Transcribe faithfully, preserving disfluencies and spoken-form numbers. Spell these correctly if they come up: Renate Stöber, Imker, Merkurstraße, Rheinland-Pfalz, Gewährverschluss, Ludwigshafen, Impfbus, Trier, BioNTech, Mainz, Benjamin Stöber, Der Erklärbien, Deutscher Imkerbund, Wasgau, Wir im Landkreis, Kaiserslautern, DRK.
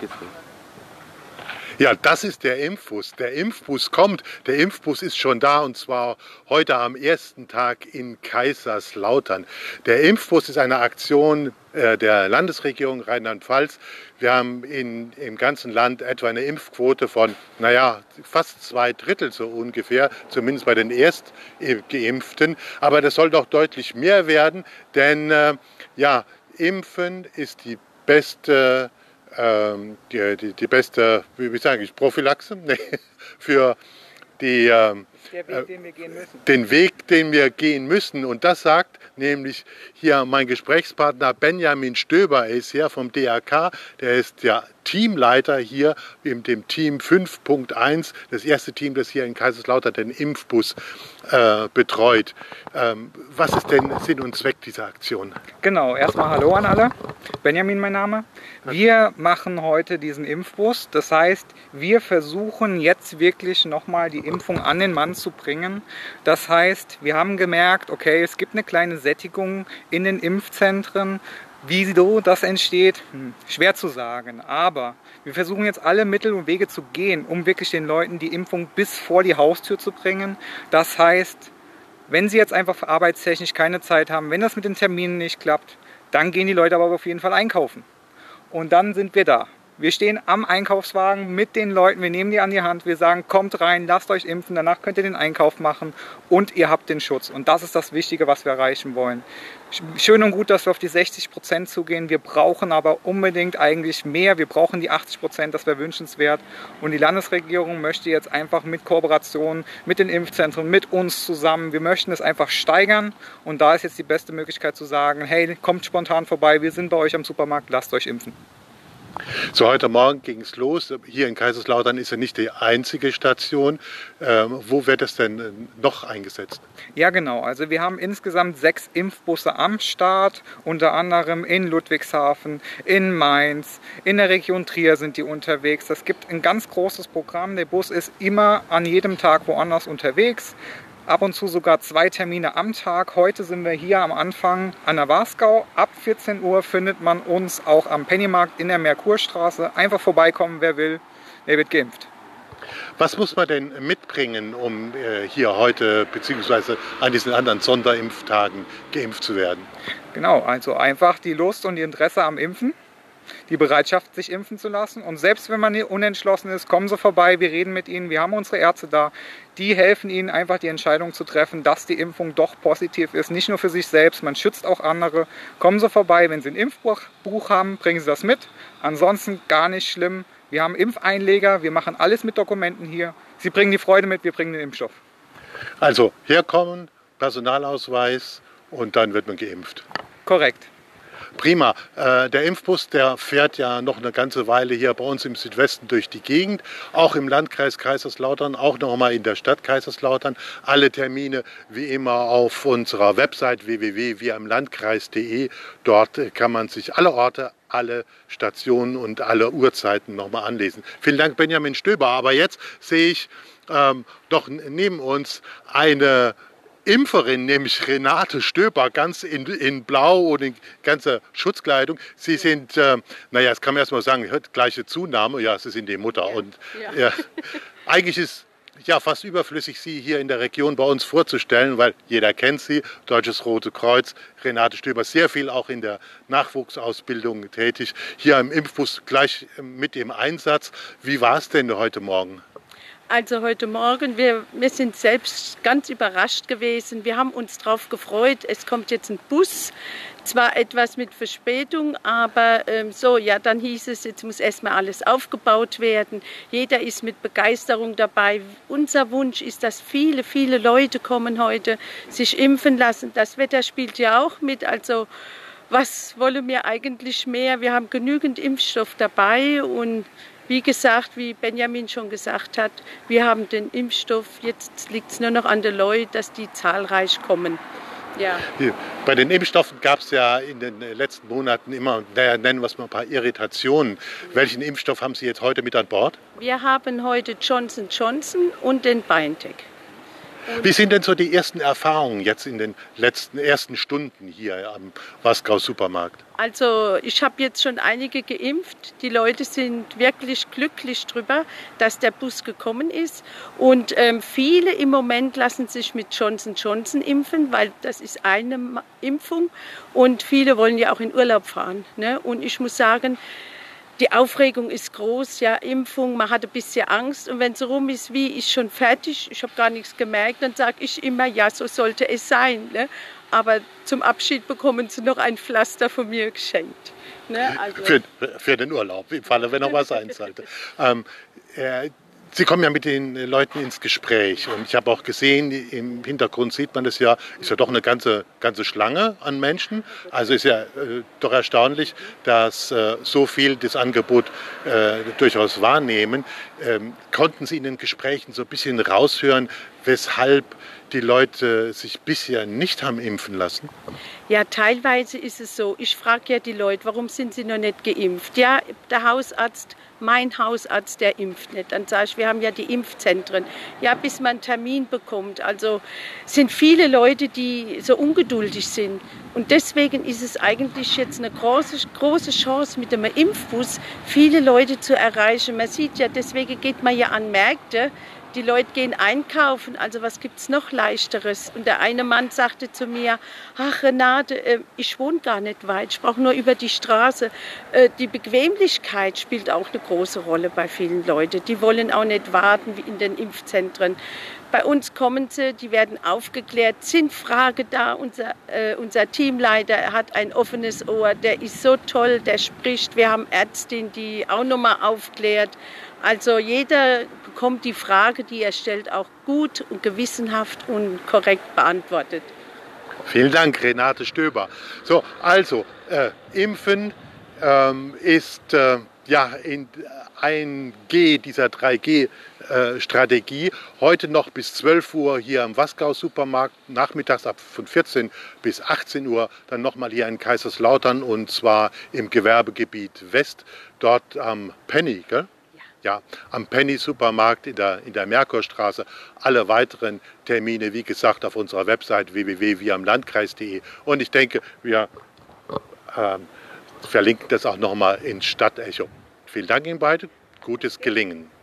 abgefüllt. Ja, das ist der Impfbus. Der Impfbus kommt. Der Impfbus ist schon da, und zwar heute am ersten Tag in Kaiserslautern. Der Impfbus ist eine Aktion äh, der Landesregierung Rheinland-Pfalz. Wir haben in, im ganzen Land etwa eine Impfquote von, naja, fast zwei Drittel so ungefähr, zumindest bei den Erstgeimpften. Aber das soll doch deutlich mehr werden, denn äh, ja, Impfen ist die beste Die, die, die beste, wie sage ich, Prophylaxe nee, für die, ähm, Der Weg, den wir gehen müssen. den Weg, den wir gehen müssen. Und das sagt nämlich hier mein Gesprächspartner Benjamin Stöber. Er ist hier vom D R K, der ist ja Teamleiter hier in dem Team fünf Punkt eins, das erste Team, das hier in Kaiserslautern den Impfbus äh, betreut. Ähm, was ist denn Sinn und Zweck dieser Aktion? Genau, erstmal hallo an alle. Benjamin mein Name. Wir machen heute diesen Impfbus. Das heißt, wir versuchen jetzt wirklich nochmal die Impfung an den Mann zu bringen. Das heißt, wir haben gemerkt, okay, es gibt eine kleine Sättigung in den Impfzentren. Wieso das entsteht, hm, schwer zu sagen, aber wir versuchen jetzt alle Mittel und Wege zu gehen, um wirklich den Leuten die Impfung bis vor die Haustür zu bringen. Das heißt, wenn sie jetzt einfach arbeitstechnisch keine Zeit haben, wenn das mit den Terminen nicht klappt, dann gehen die Leute aber auf jeden Fall einkaufen. Und dann sind wir da. Wir stehen am Einkaufswagen mit den Leuten, wir nehmen die an die Hand, wir sagen, kommt rein, lasst euch impfen, danach könnt ihr den Einkauf machen und ihr habt den Schutz. Und das ist das Wichtige, was wir erreichen wollen. Schön und gut, dass wir auf die sechzig Prozent zugehen, wir brauchen aber unbedingt eigentlich mehr, wir brauchen die achtzig Prozent, das wäre wünschenswert. Und die Landesregierung möchte jetzt einfach mit Kooperationen, mit den Impfzentren, mit uns zusammen, wir möchten es einfach steigern. Und da ist jetzt die beste Möglichkeit zu sagen, hey, kommt spontan vorbei, wir sind bei euch am Supermarkt, lasst euch impfen. So, heute Morgen ging es los. Hier in Kaiserslautern ist ja nicht die einzige Station. Ähm, wo wird das denn noch eingesetzt? Ja, genau. Also wir haben insgesamt sechs Impfbusse am Start, unter anderem in Ludwigshafen, in Mainz, in der Region Trier sind die unterwegs. Das gibt ein ganz großes Programm. Der Bus ist immer an jedem Tag woanders unterwegs. Ab und zu sogar zwei Termine am Tag. Heute sind wir hier am Anfang an der Wasgau. Ab vierzehn Uhr findet man uns auch am Pennymarkt in der Merkurstraße. Einfach vorbeikommen, wer will, der wird geimpft. Was muss man denn mitbringen, um hier heute bzw. an diesen anderen Sonderimpftagen geimpft zu werden? Genau, also einfach die Lust und die Interesse am Impfen, die Bereitschaft, sich impfen zu lassen. Und selbst wenn man unentschlossen ist, kommen Sie vorbei, wir reden mit Ihnen, wir haben unsere Ärzte da. Die helfen Ihnen einfach, die Entscheidung zu treffen, dass die Impfung doch positiv ist. Nicht nur für sich selbst, man schützt auch andere. Kommen Sie vorbei, wenn Sie ein Impfbuch haben, bringen Sie das mit. Ansonsten gar nicht schlimm. Wir haben Impfeinleger, wir machen alles mit Dokumenten hier. Sie bringen die Freude mit, wir bringen den Impfstoff. Also herkommen, Personalausweis und dann wird man geimpft. Korrekt. Prima. Der Impfbus, der fährt ja noch eine ganze Weile hier bei uns im Südwesten durch die Gegend, auch im Landkreis Kaiserslautern, auch nochmal in der Stadt Kaiserslautern. Alle Termine wie immer auf unserer Website w w w punkt wir im landkreis punkt de. Dort kann man sich alle Orte, alle Stationen und alle Uhrzeiten nochmal anlesen. Vielen Dank, Benjamin Stöber. Aber jetzt sehe ich ähm, doch neben uns eine Impferin, nämlich Renate Stöber, ganz in, in Blau und in ganzer Schutzkleidung. Sie sind, äh, naja, das kann man erstmal sagen, gleiche Zunahme, ja, Sie sind die Mutter. Ja. Und ja. Ja, eigentlich ist ja fast überflüssig, Sie hier in der Region bei uns vorzustellen, weil jeder kennt Sie, Deutsches Rote Kreuz, Renate Stöber, sehr viel auch in der Nachwuchsausbildung tätig, hier im Impfbus gleich mit im Einsatz. Wie war es denn heute Morgen? Also heute Morgen, wir, wir sind selbst ganz überrascht gewesen. Wir haben uns darauf gefreut, es kommt jetzt ein Bus, zwar etwas mit Verspätung, aber ähm, so, ja, dann hieß es, jetzt muss erstmal alles aufgebaut werden. Jeder ist mit Begeisterung dabei. Unser Wunsch ist, dass viele, viele Leute kommen heute, sich impfen lassen. Das Wetter spielt ja auch mit, also was wollen wir eigentlich mehr? Wir haben genügend Impfstoff dabei und wie gesagt, wie Benjamin schon gesagt hat, wir haben den Impfstoff, jetzt liegt es nur noch an den Leuten, dass die zahlreich kommen. Ja. Bei den Impfstoffen gab es ja in den letzten Monaten immer, naja, nennen wir es mal ein paar Irritationen. Ja. Welchen Impfstoff haben Sie jetzt heute mit an Bord? Wir haben heute Johnson und Johnson und den BioNTech. Wie sind denn so die ersten Erfahrungen jetzt in den letzten ersten Stunden hier am Wasgau-Supermarkt? Also ich habe jetzt schon einige geimpft. Die Leute sind wirklich glücklich drüber, dass der Bus gekommen ist. Und ähm, viele im Moment lassen sich mit Johnson und Johnson impfen, weil das ist eine Impfung. Und viele wollen ja auch in Urlaub fahren, ne? Und ich muss sagen, die Aufregung ist groß, ja, Impfung, man hat ein bisschen Angst. Und wenn es rum ist, wie, ist schon fertig, ich habe gar nichts gemerkt, dann sage ich immer, ja, so sollte es sein. Ne? Aber zum Abschied bekommen sie noch ein Pflaster von mir geschenkt. Ne? Also für, für den Urlaub, im Falle, wenn noch was sein sollte. ähm, äh, Sie kommen ja mit den Leuten ins Gespräch und ich habe auch gesehen, im Hintergrund sieht man das ja, ist ja doch eine ganze, ganze Schlange an Menschen. Also ist ja äh, doch erstaunlich, dass äh, so viel das Angebot äh, durchaus wahrnehmen. Ähm, konnten Sie in den Gesprächen so ein bisschen raushören, weshalb die Leute sich bisher nicht haben impfen lassen? Ja, teilweise ist es so. Ich frage ja die Leute, warum sind sie noch nicht geimpft? Ja, der Hausarzt, mein Hausarzt, der impft nicht. Dann sage ich, wir haben ja die Impfzentren. Ja, bis man einen Termin bekommt. Also sind viele Leute, die so ungeduldig sind. Und deswegen ist es eigentlich jetzt eine große, große Chance, mit dem Impfbus viele Leute zu erreichen. Man sieht ja, deswegen geht man ja an Märkte. Die Leute gehen einkaufen, also was gibt es noch Leichteres? Und der eine Mann sagte zu mir, ach Renate, ich wohne gar nicht weit, ich brauche nur über die Straße. Die Bequemlichkeit spielt auch eine große Rolle bei vielen Leuten. Die wollen auch nicht warten wie in den Impfzentren. Bei uns kommen sie, die werden aufgeklärt, sind Fragen da. Unser, äh, unser Teamleiter hat ein offenes Ohr, der ist so toll, der spricht. Wir haben Ärztin, die auch nochmal aufklärt. Also jeder bekommt die Frage, die er stellt, auch gut und gewissenhaft und korrekt beantwortet. Vielen Dank, Renate Stöber. So, also, äh, Impfen ähm, ist äh, ja in ein G dieser drei G Strategie. Äh, Heute noch bis zwölf Uhr hier im Wasgau-Supermarkt, nachmittags ab von vierzehn bis achtzehn Uhr, dann nochmal hier in Kaiserslautern und zwar im Gewerbegebiet West, dort am Penny, gell? Ja, am Penny-Supermarkt in der, in der Merkurstraße. Alle weiteren Termine, wie gesagt, auf unserer Website w w w punkt wir im landkreis punkt de. Und ich denke, wir ähm, verlinken das auch nochmal ins Stadtecho. Vielen Dank Ihnen beiden. Gutes Gelingen.